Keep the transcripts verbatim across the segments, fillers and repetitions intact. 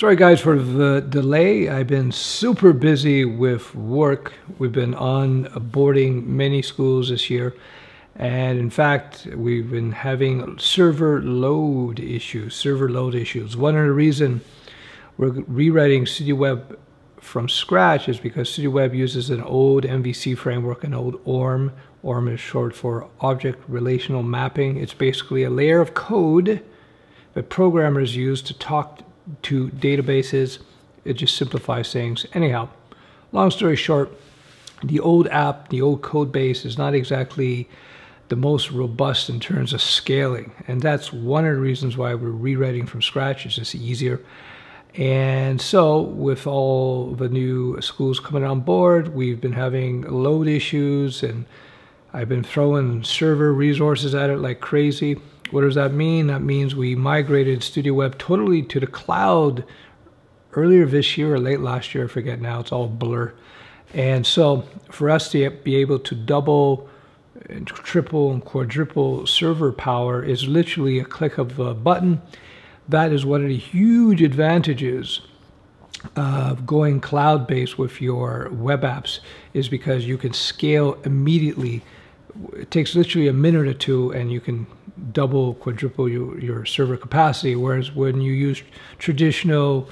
Sorry guys for the delay. I've been super busy with work. We've been onboarding many schools this year. And in fact, we've been having server load issues, server load issues. One of the reasons we're rewriting CityWeb from scratch is because CityWeb uses an old M V C framework, an old O R M. O R M is short for Object Relational Mapping. It's basically a layer of code that programmers use to talk to databases. It just simplifies things. Anyhow, long story short, the old app, the old code base is not exactly the most robust in terms of scaling. And that's one of the reasons why we're rewriting from scratch. It's just easier. And so with all the new schools coming on board, we've been having load issues and I've been throwing server resources at it like crazy. What does that mean? That means we migrated Studio Web totally to the cloud earlier this year or late last year. I forget now. It's all blur. And so for us to be able to double, and triple, and quadruple server power is literally a click of a button. That is one of the huge advantages of going cloud-based with your web apps, is because you can scale immediately. It takes literally a minute or two and you can double, quadruple your, your server capacity. Whereas when you use traditional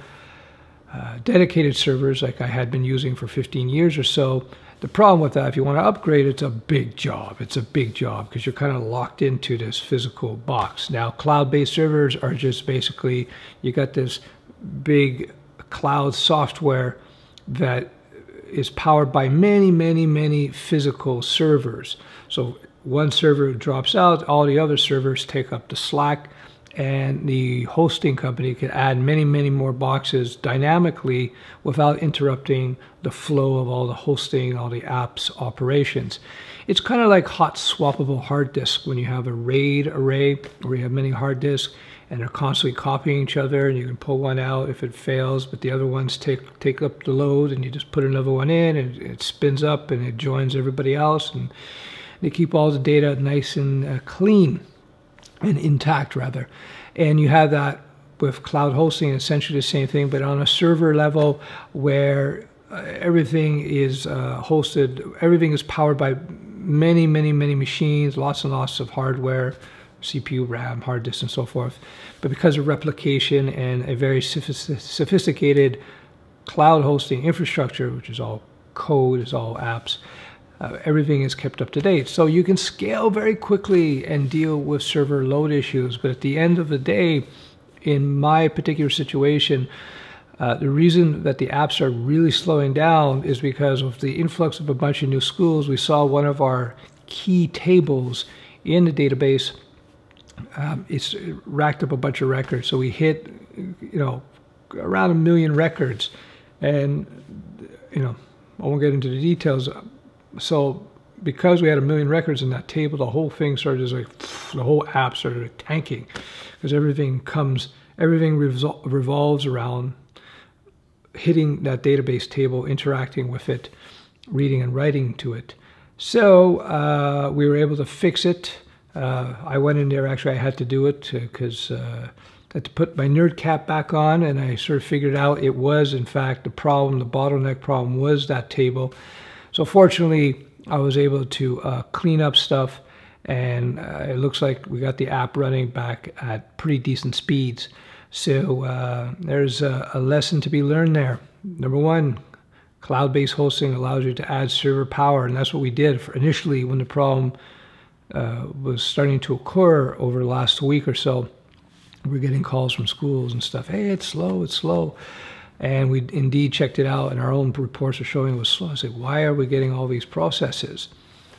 uh, dedicated servers like I had been using for fifteen years or so, the problem with that, if you want to upgrade, it's a big job. It's a big job because you're kind of locked into this physical box. Now, cloud-based servers are just basically, you got this big cloud software that is powered by many, many, many physical servers. So one server drops out, all the other servers take up the slack, and the hosting company can add many, many more boxes dynamically without interrupting the flow of all the hosting, all the apps operations. It's kind of like hot swappable hard disk when you have a RAID array where you have many hard disks and they're constantly copying each other, and you can pull one out if it fails, but the other ones take take up the load, and you just put another one in, and it spins up and it joins everybody else, and they keep all the data nice and uh, clean and intact rather. And you have that with cloud hosting, essentially the same thing, but on a server level where uh, everything is uh, hosted, everything is powered by many, many, many machines, lots and lots of hardware, C P U, RAM, hard disk, and so forth. But because of replication and a very sophisticated cloud hosting infrastructure, which is all code, is all apps, uh, everything is kept up to date. So you can scale very quickly and deal with server load issues. But at the end of the day, in my particular situation, uh, the reason that the apps are really slowing down is because of the influx of a bunch of new schools. We saw one of our key tables in the database. Um, it's racked up a bunch of records. So we hit, you know, around a million records, and, you know, I won't get into the details. So because we had a million records in that table, the whole thing started just like, the whole app started tanking, because everything comes, everything revol revolves around hitting that database table, interacting with it, reading and writing to it. So uh, we were able to fix it. Uh, I went in there, actually I had to do it because uh, uh, I had to put my nerd cap back on, and I sort of figured out it was in fact the problem, the bottleneck problem was that table. So fortunately I was able to uh, clean up stuff, and uh, it looks like we got the app running back at pretty decent speeds. So uh, there's a, a lesson to be learned there. Number one, cloud-based hosting allows you to add server power, and that's what we did for initially when the problem Uh, was starting to occur over the last week or so. We're getting calls from schools and stuff. Hey, it's slow, it's slow. And we indeed checked it out, and our own reports are showing it was slow. I said, why are we getting all these processes?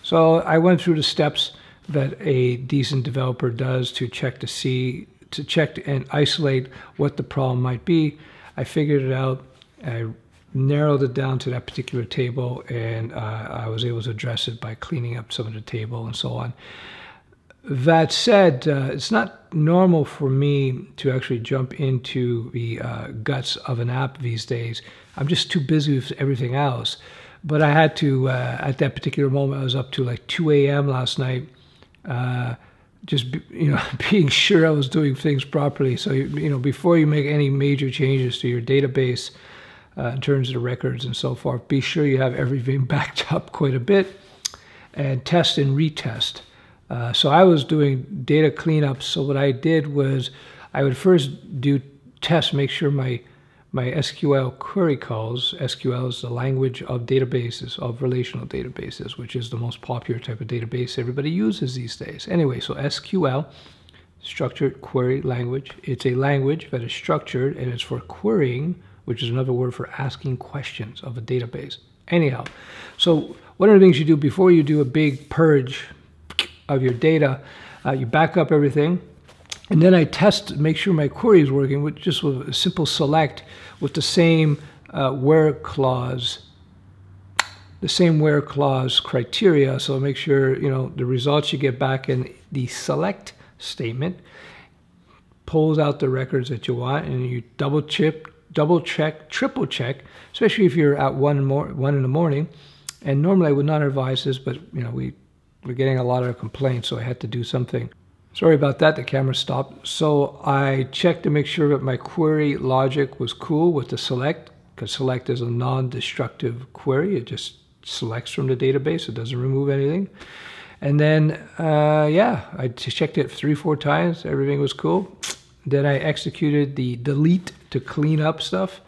So I went through the steps that a decent developer does to check to see, to check and isolate what the problem might be. I figured it out. I narrowed it down to that particular table, and uh, I was able to address it by cleaning up some of the table and so on. That said, uh, it's not normal for me to actually jump into the uh, guts of an app these days. I'm just too busy with everything else. But I had to, uh, at that particular moment, I was up to like two A M last night, uh, just, you know, being sure I was doing things properly. So, you, you know, before you make any major changes to your database uh, in terms of the records and so forth, be sure you have everything backed up quite a bit and test and retest. Uh, so I was doing data cleanups. So what I did was I would first do tests, make sure my my S Q L query calls, S Q L is the language of databases, of relational databases, which is the most popular type of database everybody uses these days. Anyway, so S Q L, structured query language. It's a language that is structured and it's for querying, which is another word for asking questions of a database. Anyhow, so one of the things you do before you do a big purge of your data, uh, you back up everything. And then I test, make sure my query is working with just with a simple select with the same uh, where clause, the same where clause criteria. So make sure, you know, the results you get back in the select statement pulls out the records that you want, and you double chip, double check, triple check, especially if you're at one more one in the morning. And normally I would not advise this, but you know we we're getting a lot of complaints, so I had to do something. Sorry about that, the camera stopped. So I checked to make sure that my query logic was cool with the select, because select is a non-destructive query. It just selects from the database. It doesn't remove anything. And then, uh, yeah, I checked it three, four times. Everything was cool. Then I executed the delete to clean up stuff.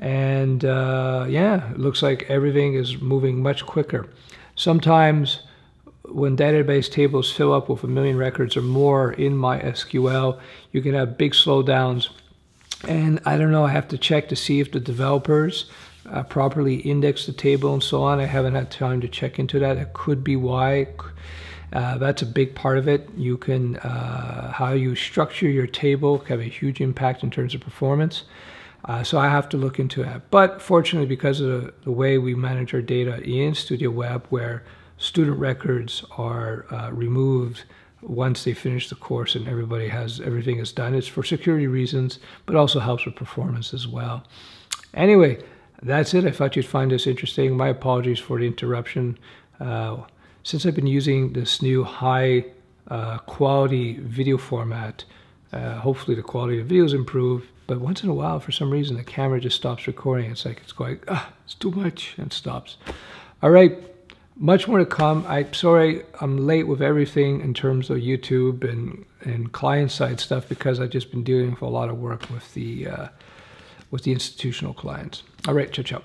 And uh, yeah, it looks like everything is moving much quicker. Sometimes when database tables fill up with a million records or more in MySQL, you can have big slowdowns. And I don't know, I have to check to see if the developers uh, properly index the table and so on. I haven't had time to check into that. That could be why. Uh, that's a big part of it. You can, uh, how you structure your table can have a huge impact in terms of performance. Uh, so I have to look into that. But fortunately, because of the, the way we manage our data in Studio Web, where student records are uh, removed once they finish the course and everybody has, everything is done. It's for security reasons, but also helps with performance as well. Anyway, that's it. I thought you'd find this interesting. My apologies for the interruption. Uh, since I've been using this new high uh, quality video format, uh, hopefully the quality of the video is improved, but once in a while, for some reason, the camera just stops recording. It's like, it's going, ah, it's too much, and stops. All right. Much more to come. I'm sorry I'm late with everything in terms of YouTube and, and client-side stuff, because I've just been dealing with a lot of work with the, uh, with the institutional clients. All right, ciao, ciao.